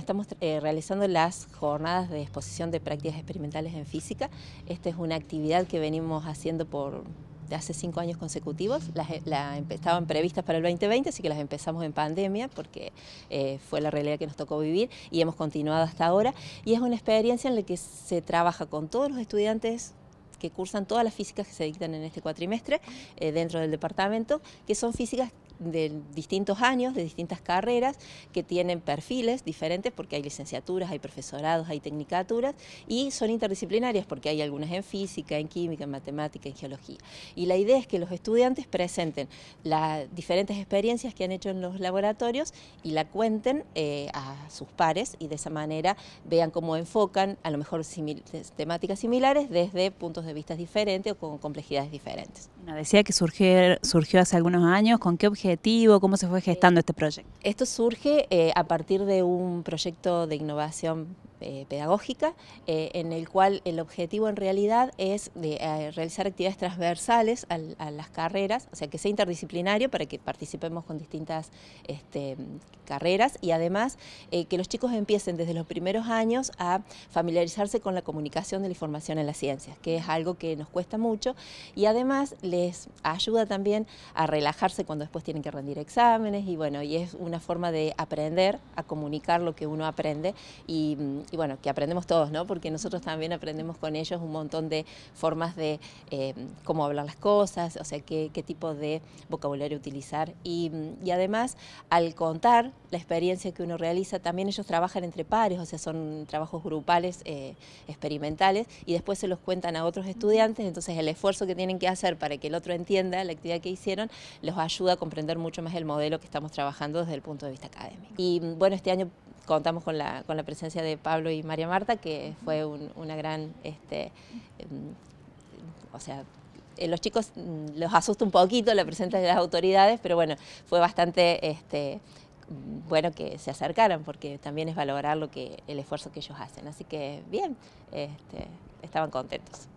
Estamos realizando las jornadas de exposición de prácticas experimentales en física. Esta es una actividad que venimos haciendo por hace 5 años consecutivos. Estaban previstas para el 2020, así que las empezamos en pandemia porque fue la realidad que nos tocó vivir y hemos continuado hasta ahora. Y es una experiencia en la que se trabaja con todos los estudiantes que cursan todas las físicas que se dictan en este cuatrimestre dentro del departamento, que son físicas de distintos años, de distintas carreras, que tienen perfiles diferentes porque hay licenciaturas, hay profesorados, hay tecnicaturas y son interdisciplinarias porque hay algunas en física, en química, en matemática, en geología. Y la idea es que los estudiantes presenten las diferentes experiencias que han hecho en los laboratorios y la cuenten a sus pares y de esa manera vean cómo enfocan a lo mejor temáticas similares desde puntos de vista diferentes o con complejidades diferentes. Bueno, decía que surgió hace algunos años. ¿Con qué objeto? ¿Cómo se fue gestando este proyecto? Esto surge a partir de un proyecto de innovación pedagógica en el cual el objetivo en realidad es de, realizar actividades transversales a las carreras, o sea que sea interdisciplinario para que participemos con distintas carreras y además que los chicos empiecen desde los primeros años a familiarizarse con la comunicación de la información en las ciencias, que es algo que nos cuesta mucho y además les ayuda también a relajarse cuando después tienen que rendir exámenes y bueno, y es una forma de aprender a comunicar lo que uno aprende y bueno, que aprendemos todos, ¿no? Porque nosotros también aprendemos con ellos un montón de formas de cómo hablar las cosas, o sea, qué tipo de vocabulario utilizar. Y además, al contar la experiencia que uno realiza, también ellos trabajan entre pares, o sea, son trabajos grupales experimentales y después se los cuentan a otros estudiantes, entonces el esfuerzo que tienen que hacer para que el otro entienda la actividad que hicieron los ayuda a comprender mucho más el modelo que estamos trabajando desde el punto de vista académico. Y bueno, este año contamos con la presencia de Pablo y María Marta, que fue una gran, o sea, los chicos los asusta un poquito la presencia de las autoridades, pero bueno, fue bastante bueno que se acercaran, porque también es valorar el esfuerzo que ellos hacen. Así que bien, estaban contentos.